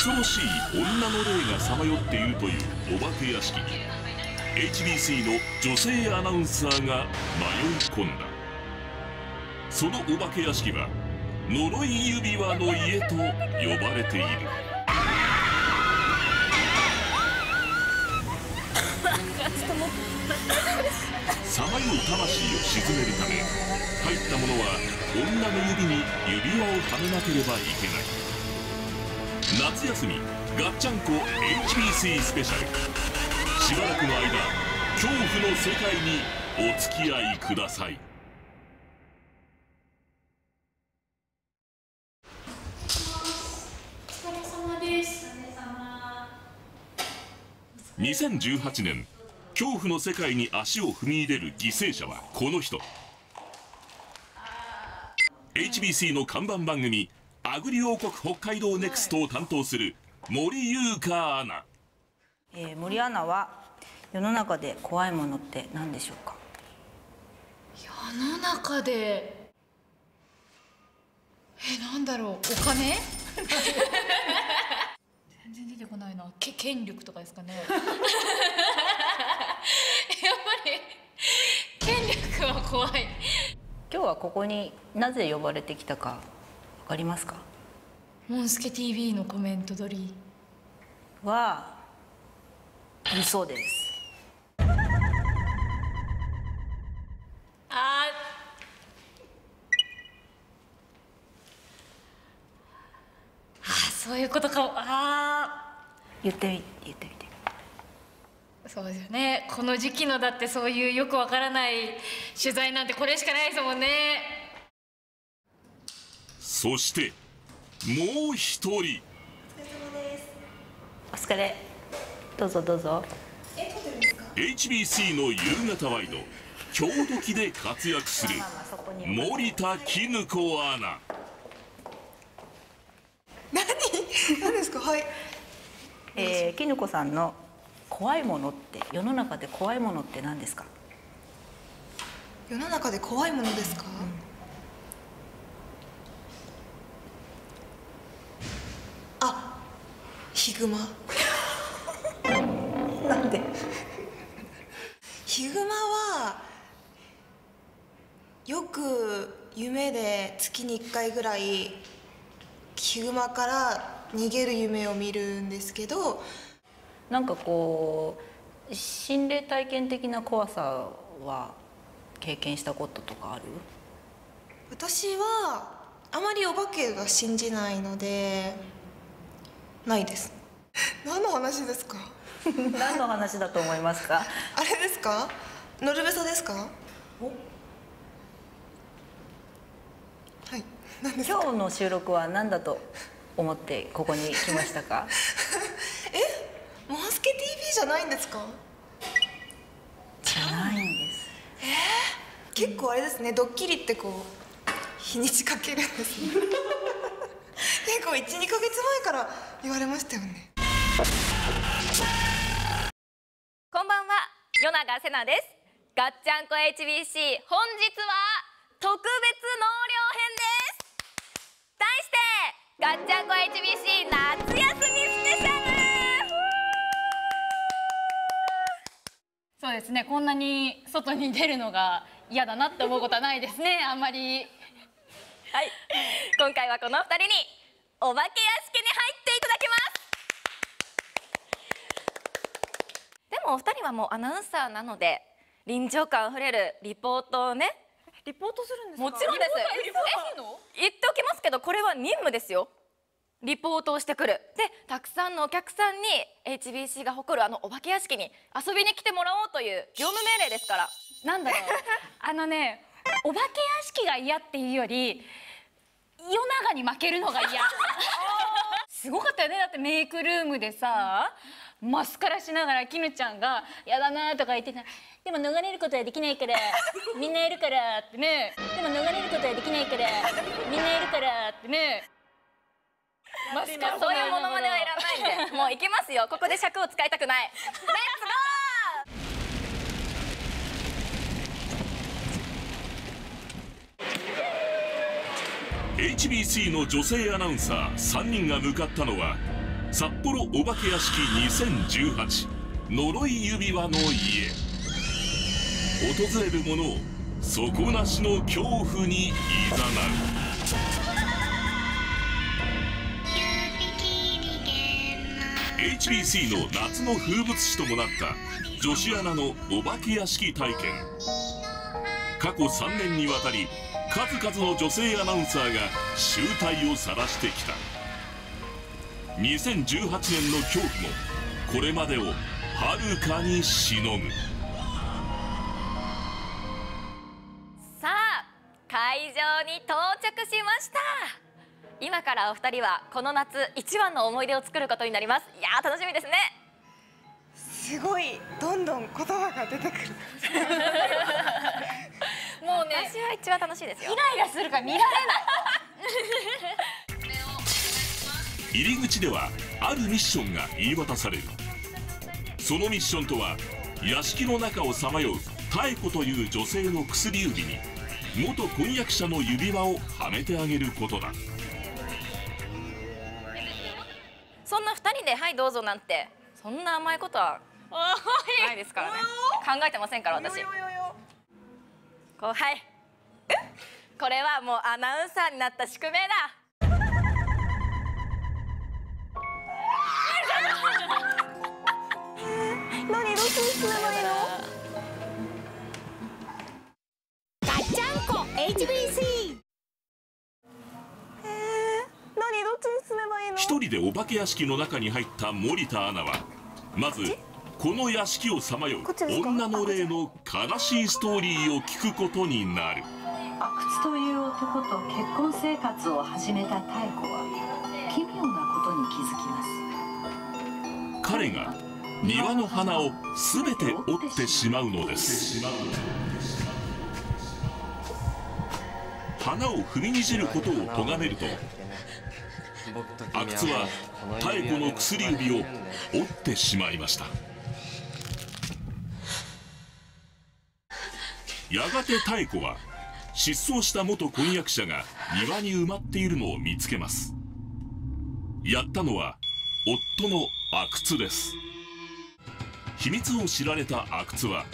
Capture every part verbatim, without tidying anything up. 恐ろしい女の霊がさまよっているというお化け屋敷に エイチビーシー の女性アナウンサーが迷い込んだ。そのお化け屋敷は呪い指輪の家と呼ばれている。さまよう魂を鎮めるため入った者は女の指に指輪をはめなければいけない。夏休みガッチャンコ エイチビーシー スペシャル、しばらくの間恐怖の世界にお付き合いください。お疲れ様です。にせんじゅうはちねん、恐怖の世界に足を踏み入れる犠牲者はこの人。 エイチビーシー の看板番組アグリ王国北海道ネクストを担当する森優香アナ、えー、森アナは世の中で怖いものって何でしょうか？世の中でえなんだろう、お金全然出てこないな。け権力とかですかねやっぱり権力は怖い。今日はここになぜ呼ばれてきたかありますか？モンスケ ティーブイ のコメント撮りは嘘です。ああ、そういうことかも。あ言ってみ言ってみて。そうですよね、この時期のだってそういうよくわからない取材なんてこれしかないですもんね。そしてもう一人。お疲れ様です。お疲れ。どうぞどうぞ。え、撮ってるんですか？ エイチビーシー の夕方ワイド今日時で活躍する森田絹子アナ。何？何ですか？はい。えー、絹子さんの怖いものって世の中で怖いものって何ですか？世の中で怖いものですか？うん、ヒグマなんでヒグマはよく夢で月にいっかいぐらいヒグマから逃げる夢を見るんですけど、なんかこう心霊体験的な怖さは経験したこととかある？私はあまりお化けが信じないのでないです。何の話ですか？何の話だと思いますか？あれですか？ノルベソですか？お。はい。何ですか？今日の収録は何だと思ってここに来ましたか？え、モンスケ ティーブイ じゃないんですか？じゃないんです。えー、結構あれですね。ドッキリってこう日にちかけるんですね。結構いち、にかげつまえから言われましたよね。こんばんは、与永瀬奈です。ガッチャンコ エイチビーシー 本日は特別納涼編です。題してガッチャンコ エイチビーシー 夏休みスペシャル。そうですね、こんなに外に出るのが嫌だなって思うことはないですね、あんまり。はい、今回はこのふたりにお化け屋敷に入っていただきますでもお二人はもうアナウンサーなので臨場感あふれるリポートをね。リポートするんですか？もちろんです。言っておきますけど、これは任務ですよ。リポートをしてくる。で、たくさんのお客さんに エイチビーシー が誇るあのお化け屋敷に遊びに来てもらおうという業務命令ですから。なんだろうあのね、お化け屋敷が嫌っていうより夜長に負けるのが嫌すごかったよね。だってメイクルームでさ、マスカラしながらきぬちゃんが「やだな」とか言ってたら「でも逃れることはできないからみんないるから」ってね「でも逃れることはできないからみんないるから」ってね。マスカラ、そういうものまねはいらないんでもういきますよ。ここで尺を使いたくない。レッツゴー。エイチビーシー の女性アナウンサーさんにんが向かったのは札幌お化け屋敷にせんじゅうはち呪い指輪の家。訪れる者を底なしの恐怖にいざなう。 エイチビーシー の夏の風物詩ともなった女子アナのお化け屋敷体験。過去さんねんにわたり数々の女性アナウンサーが醜態を晒してきた。にせんじゅうはちねんの恐怖もこれまでをはるかにしのぐ。さあ会場に到着しました。今からお二人はこの夏一番の思い出を作ることになります。いやー楽しみですね。すごいどんどん言葉が出てくるもうね、私は一番楽しいですよ。イライラするから見られない入り口ではあるミッションが言い渡される。そのミッションとは、屋敷の中をさまよう妙子という女性の薬指に元婚約者の指輪をはめてあげることだ。そんなふたりで「はいどうぞ」なんてそんな甘いことはないですからね。考えてませんから私。こう、はい、これはもうアナウンサーになった宿命だ。何どうすんのガッチャンコ エイチビーシー。 えー、何どっちに進めばいいの。一人でお化け屋敷の中に入った森田アナはまずこの屋敷をさまよう女の霊の悲しいストーリーを聞くことになる。阿久津という男と結婚生活を始めた妙子は奇妙なことに気づきます。彼が庭の花をすべて折ってしまうのです。花を踏みにじることを咎めると、阿久津は妙子の薬指を折ってしまいました。やがて妙子は失踪した元婚約者が庭に埋まっているのを見つけます。やったのは夫の阿久津です。秘密を知られた阿久津は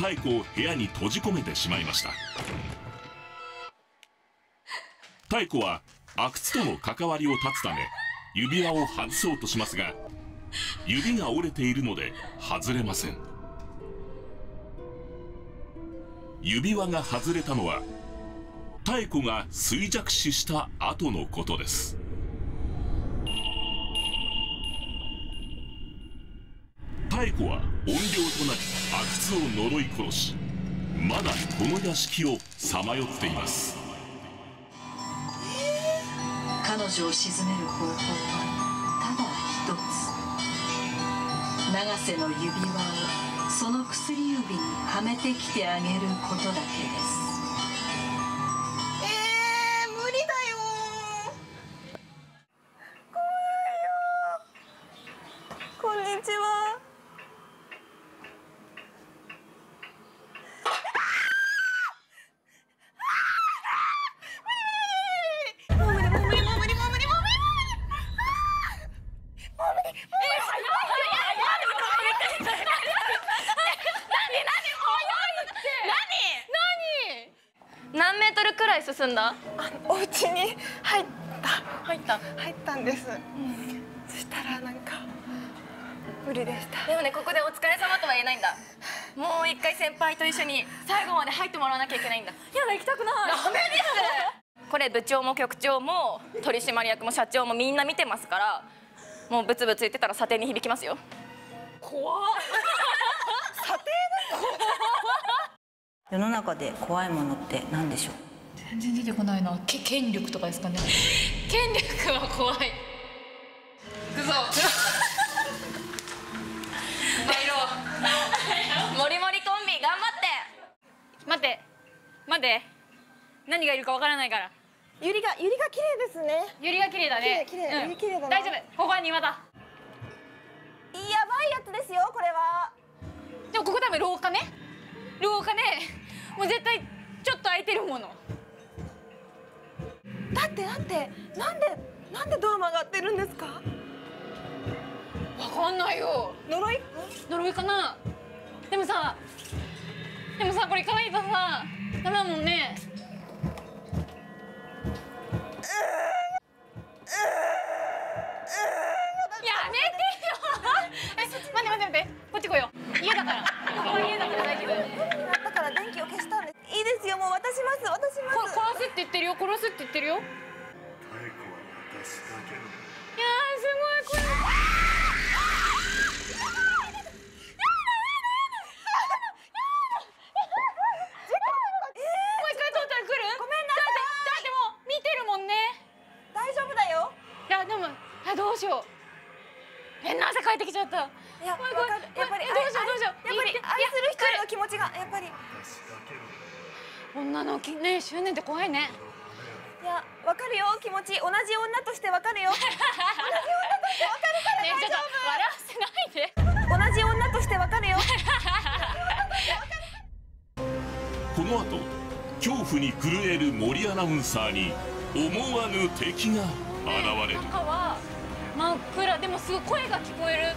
妙子を部屋に閉じ込めてしまいました。妙子は阿久津との関わりを断つため指輪を外そうとしますが、指が折れているので外れません。指輪が外れたのは妙子が衰弱死した後のことです。妙子は怨霊となり阿久津を呪い殺し、まだこの屋敷をさまよっています。彼女を鎮める方法はただ一つ、永瀬の指輪をその薬指にはめてきてあげることだけです。えー、無理だよー。怖いよー。こんにちは。何メートルくらい進んだ？お家に入った入った入ったんです、うん、そしたらなんか無理でした。でもね、ここでお疲れ様とは言えないんだ。もう一回先輩と一緒に最後まで入ってもらわなきゃいけないんだ。いやだ、行きたくない。ダメですこれ部長も局長も取締役も社長もみんな見てますから、もうブツブツ言ってたら査定に響きますよ。怖っ査定だよ世の中で怖いものって何でしょう。全然出てこないな。け権力とかですかね権力は怖い。くぞ参ろうもりもりコンビ頑張って。待って待って、何がいるかわからないから。ユリがユリが綺麗ですね。ユリが綺麗だね。大丈夫、ここは庭だ。やばいやつですよこれは。でもここ多分廊下ね、廊下ね。もう絶対ちょっと空いてるものだって。だってなんでなんでドア曲がってるんですか。わかんないよ。呪い？呪いかな。でもさ、でもさ、これ行かないとさ、ダメだもんね。やめてよ。え、待って待って待って、こっち来よう。家だから。ここ家だから大丈夫。だから電気を消したんです。いいですよ、もう渡します、渡します。殺すって言ってるよ、殺すって言ってるよ。いやー、すごい、これ。どうしよう。変な汗かいてきちゃった。いや、やっぱり、どうしよう、どうしよう。やっぱり、愛する人の気持ちが、やっぱり。女のき、ね、執念って怖いね。いや、わかるよ、気持ち、同じ女としてわかるよ。同じ女としてわかるから、大丈夫。笑わせないで。同じ女としてわかるよ。この後、恐怖に震える森アナウンサーに、思わぬ敵が現れる。中は真っ暗でもすごい声が聞こえる。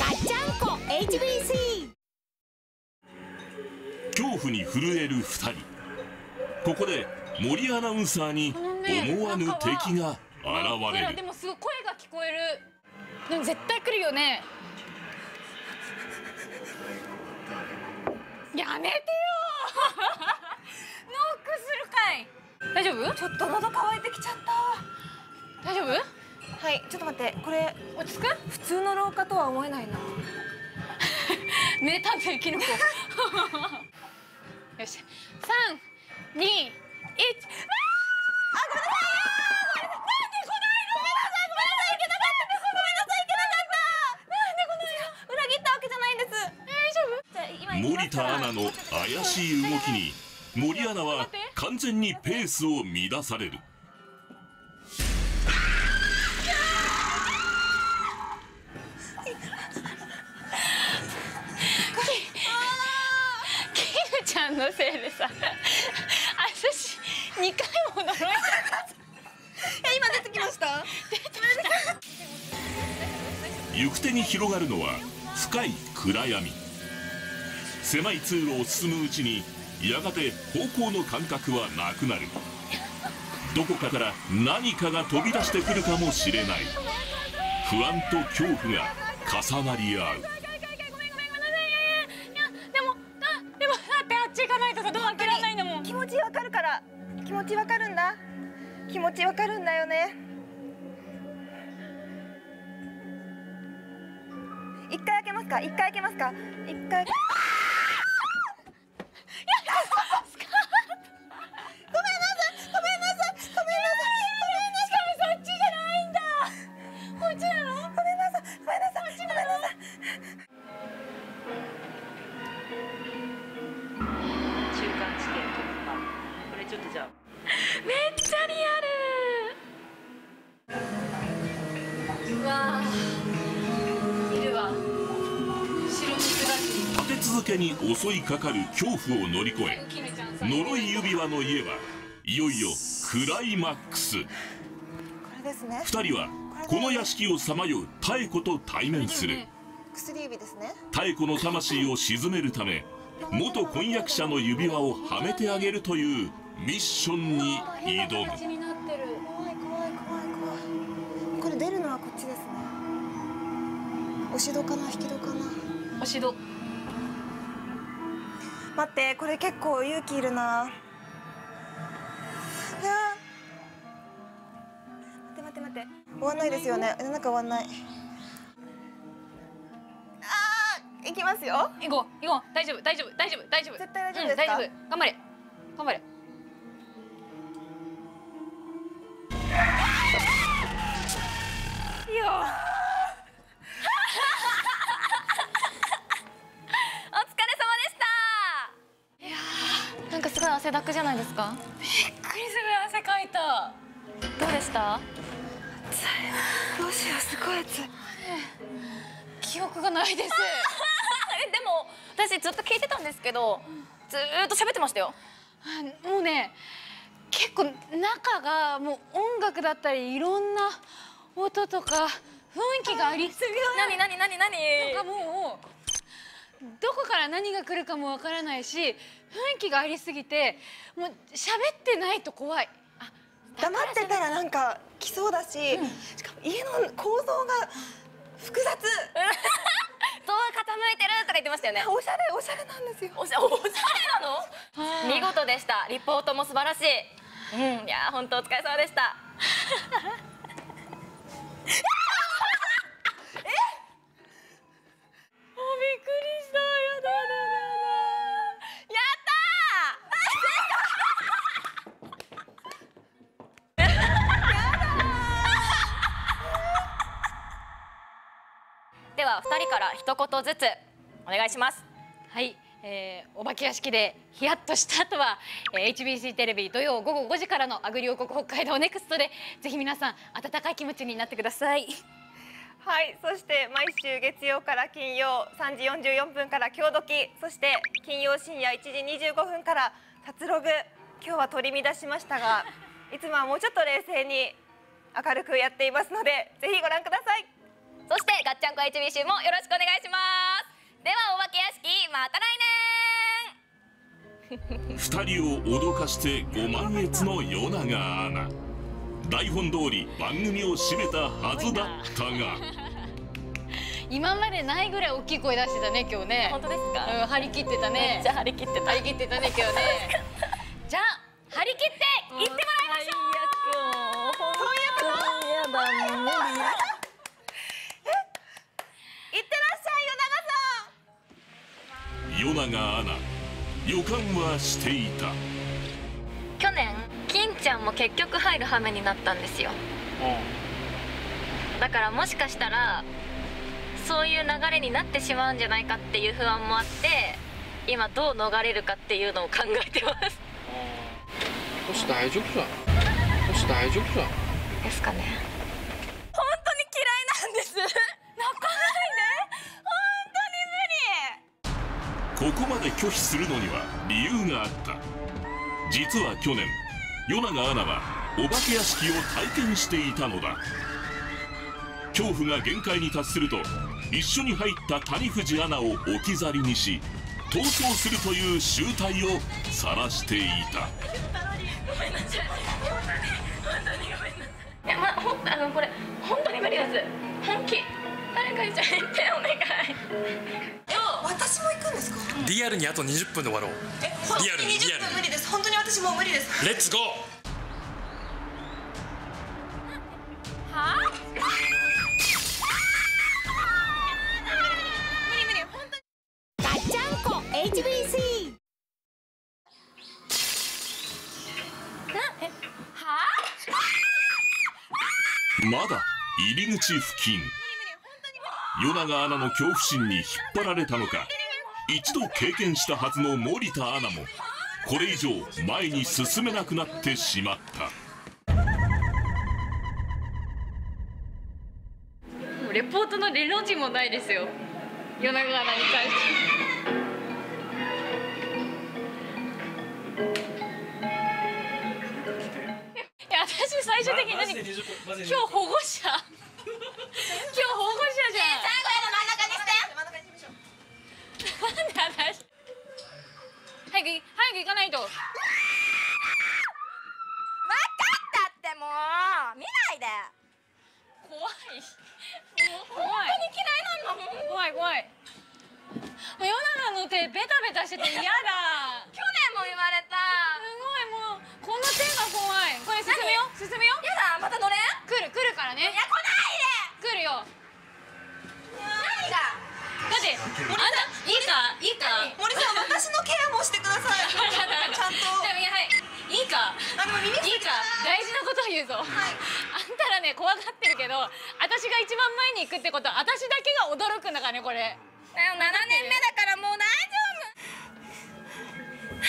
ガッチャンコ エイチビーシー。 恐怖に震えるふたり。ここで森アナウンサーに思わぬ敵が現れる、ね、でもすごい声が聞こえる。でも絶対来るよね。やめてよ。ノックするかい。大丈夫？ちょっと喉乾いてきちゃった。大丈夫？はい、ちょっと待って、これ落ち着く？普通の廊下とは思えないな。名探偵キノコ。よし、さん、に、いち、わ森田アナの怪しい動きに森アナは完全にペースを乱される。キムちゃんのせいでさ、私にかいも呪いかかった。今出てきました。行く手に広がるのは深い暗闇。狭い通路を進むうちにやがて方向の感覚はなくなる。どこかから何かが飛び出してくるかもしれない。不安と恐怖が重なり合う。でもあ、でもだってあっち行かないとさ、ドア開けられないんだもん。気持ちわかるから、気持ちわかるんだ、気持ちわかるんだよね。一回開けますか、一回開けますか、一回。に襲いかかる恐怖を乗り越え、呪い指輪の家はいよいよクライマックス。ふたりはこの屋敷をさまよう妙子と対面する。妙子の魂を鎮めるため、元婚約者の指輪をはめてあげるというミッションに挑む。これ出るのはこっちですね。押し戸かな、引き戸かな。押し戸。待って、これ結構勇気いるな。いや、待って待って待って、終わんないですよね。なんか終わんない。あー、いきますよ。行こう行こう。大丈夫大丈夫大丈夫大丈夫、絶対大丈夫ですか、うん、大丈夫。頑張れ頑張れ。いいよ。汗だくじゃないですか。びっくりするぐらい汗かいた。どうでした？暑い。どうしよう、すごい暑い。記憶がないです。でも私ずっと聞いてたんですけど、ずーっと喋ってましたよ。もうね、結結構中がもう音楽だったりいろんな音とか雰囲気がありすぎる。何何何何なんかもうどこから何が来るかもわからないし、雰囲気がありすぎてもう喋ってないと怖い。黙ってたらなんか来そうだし、うん、しかも家の構造が複雑。どう傾いてるとか言ってましたよね。おしゃれおしゃれなんですよ。おしゃおしゃれなの？見事でした。リポートも素晴らしい。うん、いやー本当お疲れ様でした。え？もうびっくりした。やだやだやだ。やったー！やだー。では二人から一言ずつお願いします。はい。えー、お化け屋敷でヒヤッとした後は、えー、エイチビーシー テレビ土曜ごごごじからの「アグリ王国北海道ネクストでぜひ皆さん温かい気持ちになってください。はい、そして毎週月曜から金曜さんじよんじゅうよんぷんから「きょうどき」、そして金曜深夜いちじにじゅうごふんから「たつろぐ」。今日は取り乱しましたがいつもはもうちょっと冷静に明るくやっていますのでぜひご覧ください。そして「がっちゃんこ エイチビーシー」もよろしくお願いします。ではお化け屋敷また来年。ふたりを脅かしてご満悦の与永アナ、台本通り番組を締めたはずだったが今までないぐらい大きい声出してたね今日ね。本当ですか、うん、張り切ってたね。めっちゃ張り切ってた張り切ってたね今日ね。じゃあ張り切っていってもらいましょう。そういうこと。いってらっしゃい与永さん。与永アナ、予感はしていた。去年金ちゃんも結局入る羽目になったんですよ、うん、だからもしかしたらそういう流れになってしまうんじゃないかっていう不安もあって、今どう逃れるかっていうのを考えてます。こっち大丈夫じゃん、こっち大丈夫じゃんですかね。本当に嫌いなんです泣かないで、本当に無理。ここまで拒否するのには理由があった。実は去年与永アナはお化け屋敷を体験していたのだ。恐怖が限界に達すると一緒に入った谷藤アナを置き去りにし逃走するという醜態を晒していた。え、ま、ほん、あの、これ本当に無理です。本気、誰か一緒に行ってお願い。私も行くんですか。リアルにあとにじゅっぷんで終わろう。え、本当ににじゅっぷん無理です。本当に私もう無理です。レッツゴー。はぁ？無理無理本当に。がっちゃんこ エイチビーシー。な、え、はぁ？まだ入り口付近。与永アナの恐怖心に引っ張られたのか、一度経験したはずの森田アナもこれ以上前に進めなくなってしまった。レポートのレの字もないですよ与永アナに関して。いや私最終的に何、今日保護者今日保護者じゃん。最後やる、真ん中にして。なんで私。早く早く行かないと。分かったってもう見ないで。怖い。怖い。本当に嫌いなんだもん。怖い怖い。与永の手ベタベタしてて嫌だ。去年も言われた。すごいもうこの手が怖い。これ進めよ進めよ。やだまた乗れ。来る来るからね。いや来ない。来るよ。何が？だってあなたいいかいいか。森さん私のケアもしてください。ちゃんと。はい。いいか。あの耳いいか。大事なことを言うぞ。はい。あんたらね怖がってるけど、私が一番前に行くってことは私だけが驚くんだからねこれ。ななねんめだからもう大丈夫。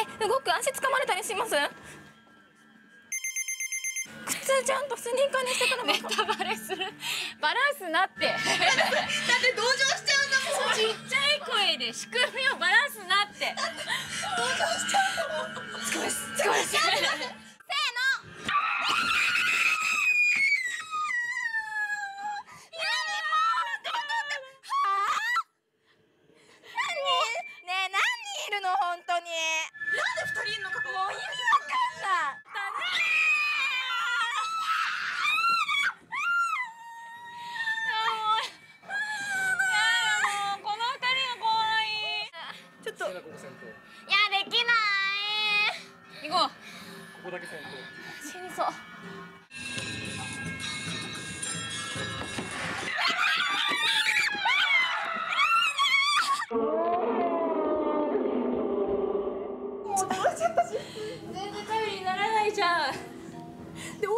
何？え、動く足掴まれたりします？靴ちゃんとスニーカーにしてからネタバレする。バランスなってだって同情しちゃうんだもん。ちっちゃい声で仕組みをバランスなってだって同情しちゃうんだもん。すごいすごいすごいここ先頭。いやできないー。行こう。ここだけ先頭。死にそう。全然頼りにならないじゃん。で、お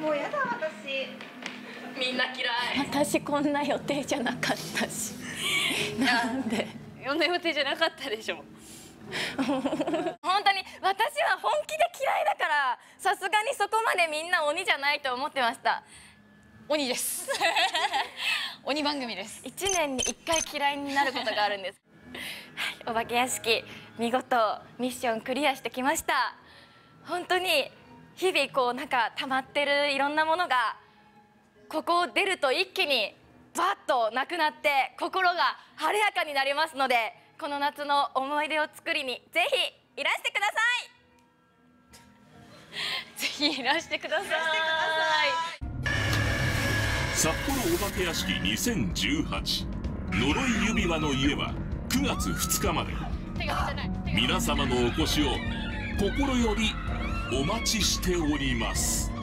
い。もうやだ私。みんな嫌い。私こんな予定じゃなかったし。なんで。こんな予定じゃなかったでしょ。本当に私は本気で嫌いだから、さすがにそこまでみんな鬼じゃないと思ってました。鬼です。鬼番組です。一年に一回嫌いになることがあるんです。お化け屋敷、見事ミッションクリアしてきました。本当に日々こうなんか溜まってるいろんなものがここを出ると一気にバッとなくなって心が晴れやかになりますので、この夏の思い出を作りにぜひいらしてください。ぜひいらしてください。札幌お化け屋敷にせんじゅうはち呪い指輪の家はくがつふつかまで皆様のお越しを心よりお待ちしております。